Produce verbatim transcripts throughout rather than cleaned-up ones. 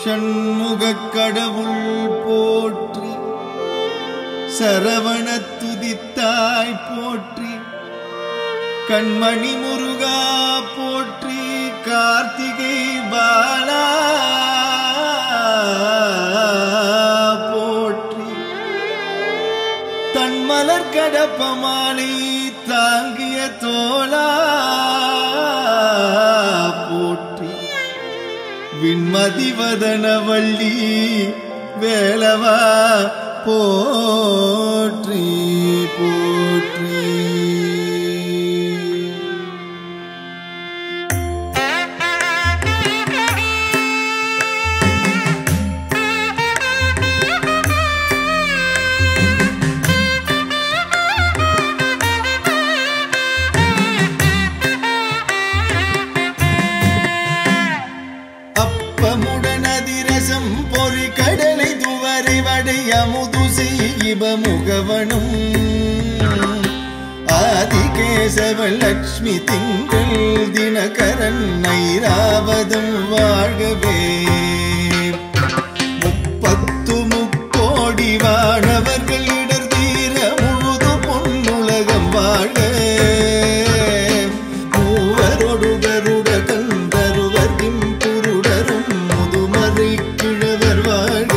ஷண்முகக் கடவுள் போற்றி சரவணத் துதித்தாய் போற்றி கண்மணி முருகா போற்றி கார்த்திகை பாலா போற்றி தன்மலர் கடப்பமாலை தாங்கிய தோளா போற்றி விண்மதிவதனவள்ளி வேலவா போற்றி போற்றி. அப்பமுடன் அதிரசம் பொறி கடலை துவரை வடை அமுது முகவனும் ஆதிகேசவன் லட்சுமி திங்கள் தினகரன் ஐராவதம் வாழ்கவே முப்பத்து முக்கோடி வானவர்கள் இடர் தீர முழுது பொன்னுலகம் வாழ மூவரொடுகருட கந்தருவர் திம்புருடரும் முதுமறை கிழவர் வாழ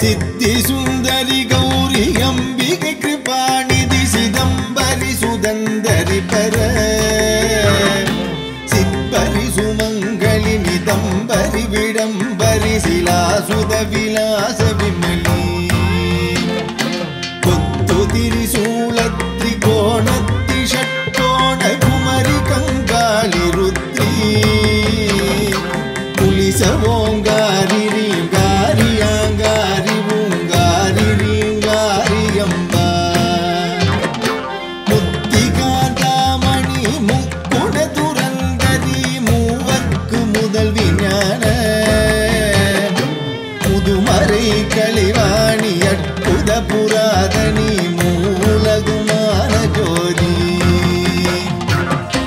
சித்தி சுந்தரி கௌரி அம்பிகை கிருபாநிதி சிதம்பரி சுதந்தரி பர சிப்பரி சுமங்கலி நிதம்பரி விடம்பரி சிலாசுத விலாச விமலி கொத்துதிரி சூலத்ரி கோணத்தி ஷட்கோண குமரி கங்காளி ருத்ரி புலிசவோங்காரி கலிவாணி அற்புத புராதனி மூலகுமான ஜோதி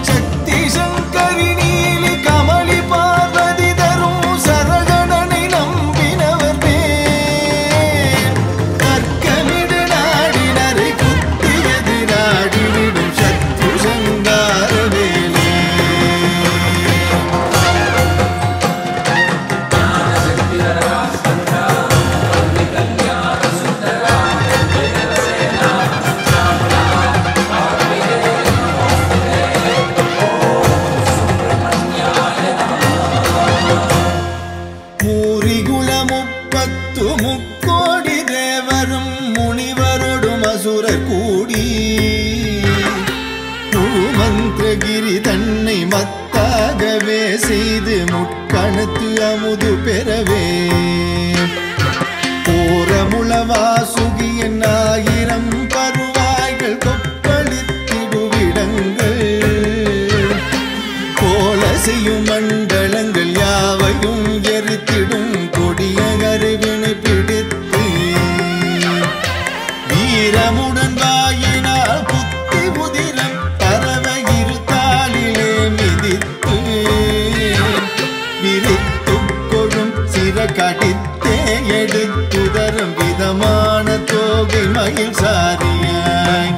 சக்தி சங்கரி நீலி கமலி பார்வதி தரும் சரகணனை நம்பினவர் பேர் கற்கமிடு நாடினரை குத்தியது நாடிவிடும் சத்ரு சங்கார வேலே. முக்கோடி தேவரும் முனிவரோடும் அசுரர் கூடி குழுமந்திரகிரி தன்னை மத்தாகவே செய்து முட்கணத்து அமுது பெறவே போரமுளவா சுகியன் ஆயிரம் பருவாய்கள் கொப்பளித்திடுவிடங்கள் கோல செய்யும் மண்டலங்கள் யாவையும் எரித்திடும் கொடிய கருவினை பிடித்து வீரமுடன் வாயினால் புத்தி புதிரம் பரவ இரு தாளிலே மிதித்து விரித்து கொழும் சிற கடித்தே எடுத்து தரும் விதமான தோகை மயில் சாரியாய்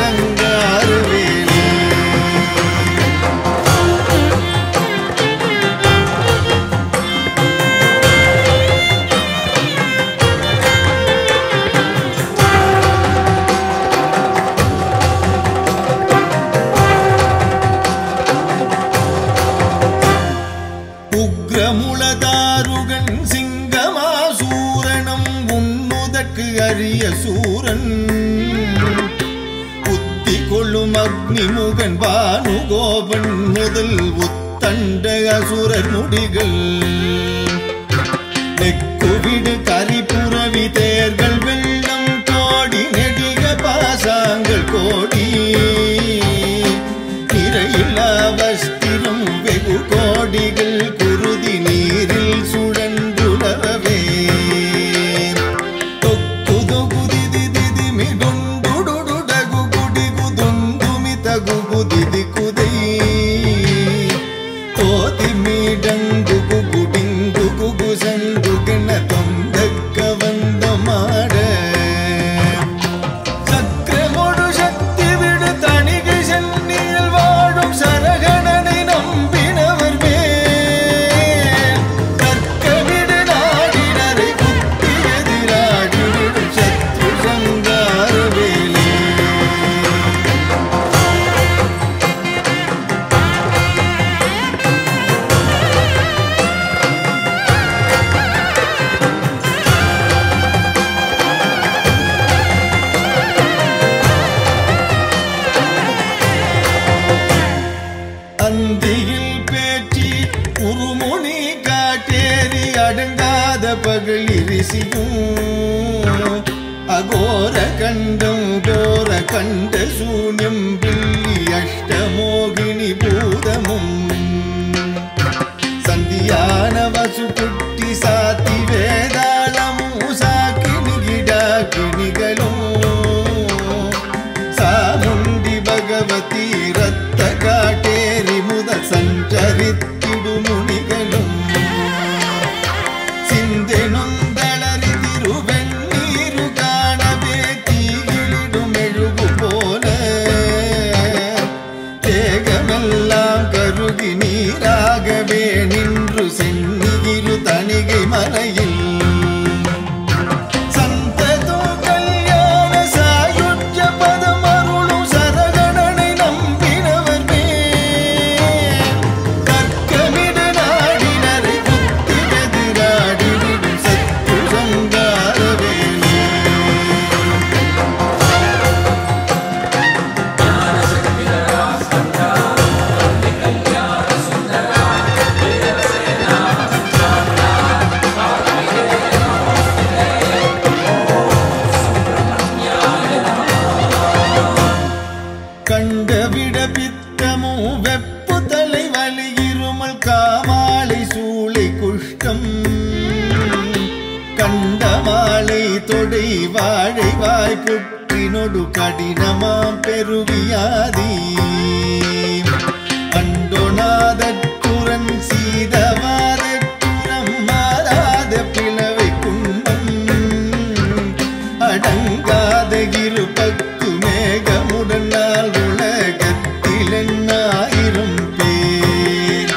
சங்கா அரிய சூரன் உத்தி கொள்ளும் அக்னி முகன் பானுகோபன் முதல் உத்தண்ட அசுரர் முடிகள் நெக்குவிடு கரிபுரவி தேர்கள் வெள்ளம் கோடி நெடிய பாசாங்கள் கோடி நிறையில்லா வஸ்திரம் வெகு கோடிகள் குருதி நீரில் சுழந்துளவே அகோர கண்டம் கோர கண்ட சூன்யம் பில்லி அஷ்டமோகினி பூதமும் சந்தியான வசுகுட்டி சாத்தி வேதாளம் சாக்கினி கிடாக்கினிகளும் சாமுண்டி பகவதி ரத்த காட்டேரி முத சஞ்சரித்திடு முனிகளும் சிந்தெனும் நீராகவே நின்று சென்னிரு தணிகை மலையில் புற்றினொடு கடினமாம் பெருவியாதி கண்டோனாதற்குரன் சீதவாதற்குரம் மாறாத பிளவை குண்டம் அடங்காத இரு பத்து மேகமுடனால் உலகத்திலெண்ணாயிரம் பேர்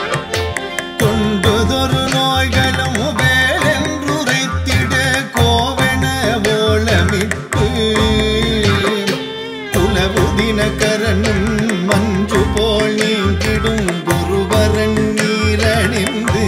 கொண்டதொரு நோய்களும் வேலென்றுரைத்திட கோவென ஓலமிட்டு கரனும் மஞ்சு போல் நீங்கிடும் குருவரன் நீரணிந்து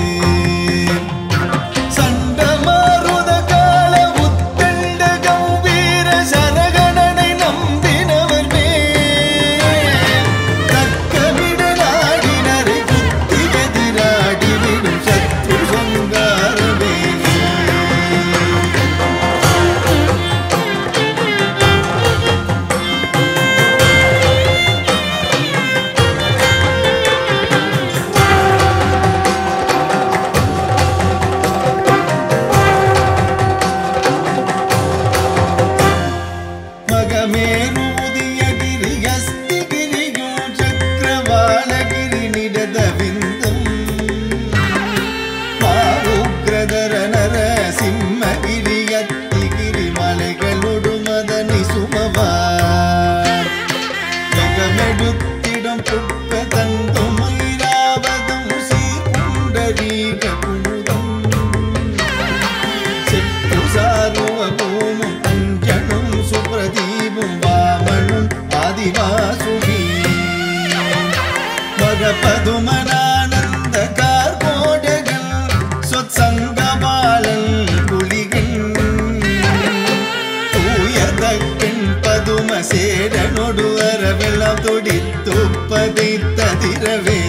ಸೇಡನೊಡು ಅರವೆಲ್ಲ ತೊಡಿ ತುಪ್ಪದಿ ತದಿರವೇ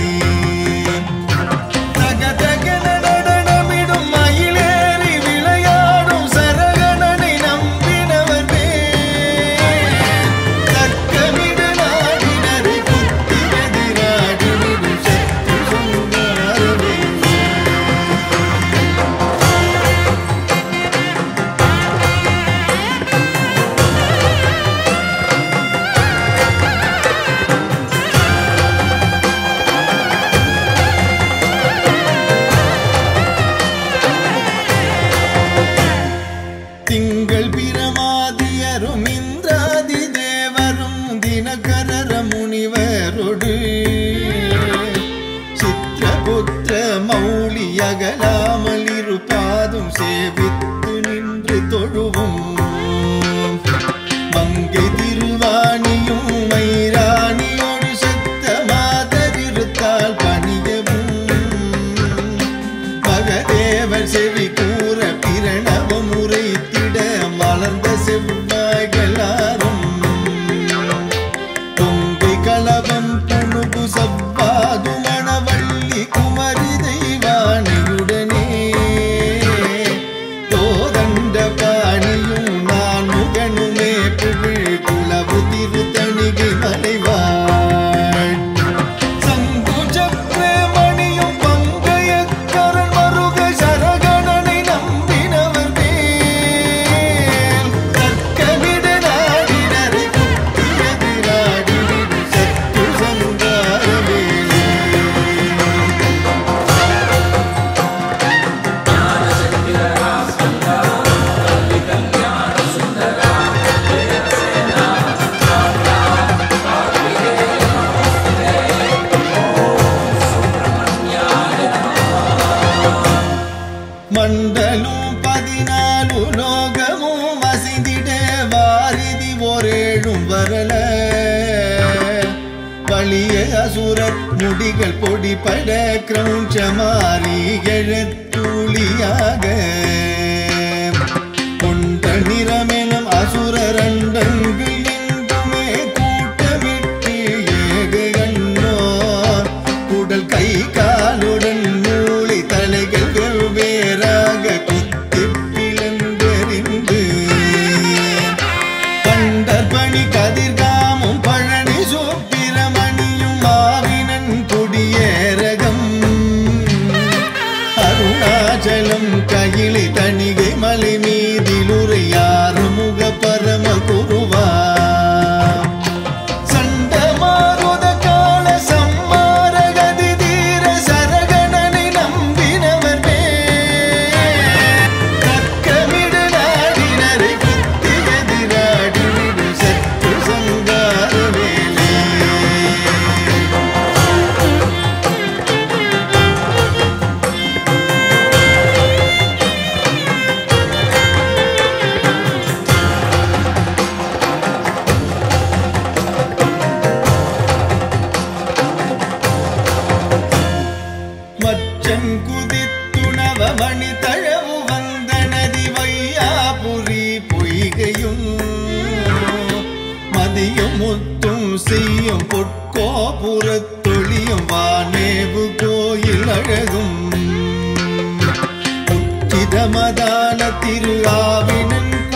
மதான திரு ஆவினன்